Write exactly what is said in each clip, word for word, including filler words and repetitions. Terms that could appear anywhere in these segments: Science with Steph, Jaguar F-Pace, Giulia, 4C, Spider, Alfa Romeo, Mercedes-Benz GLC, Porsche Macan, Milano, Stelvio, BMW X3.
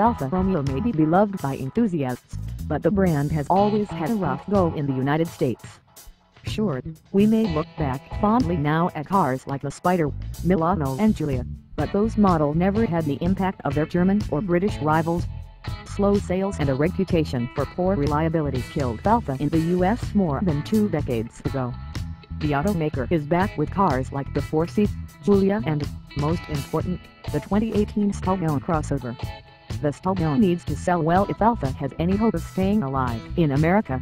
Alfa Romeo may be beloved by enthusiasts, but the brand has always had a rough go in the United States. Sure, we may look back fondly now at cars like the Spider, Milano and Giulia, but those models never had the impact of their German or British rivals. Slow sales and a reputation for poor reliability killed Alfa in the U S more than two decades ago. The automaker is back with cars like the four C, Giulia and, most important, the twenty eighteen Stelvio crossover. The Stelvio needs to sell well if Alfa has any hope of staying alive in America.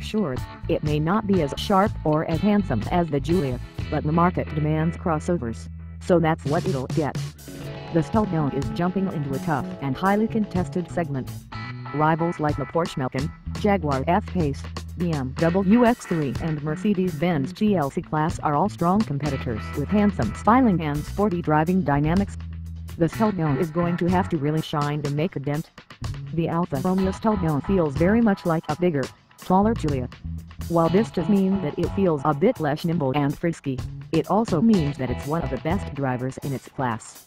Sure, it may not be as sharp or as handsome as the Giulia, but the market demands crossovers, so that's what it'll get. The Stelvio is jumping into a tough and highly contested segment. Rivals like the Porsche Macan, Jaguar F-Pace, B M W X three and Mercedes-Benz G L C class are all strong competitors with handsome styling and sporty driving dynamics. The Stelvio is going to have to really shine to make a dent. The Alfa Romeo Stelvio feels very much like a bigger, taller Giulia. While this does mean that it feels a bit less nimble and frisky, it also means that it's one of the best drivers in its class.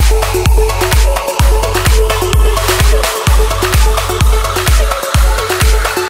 you.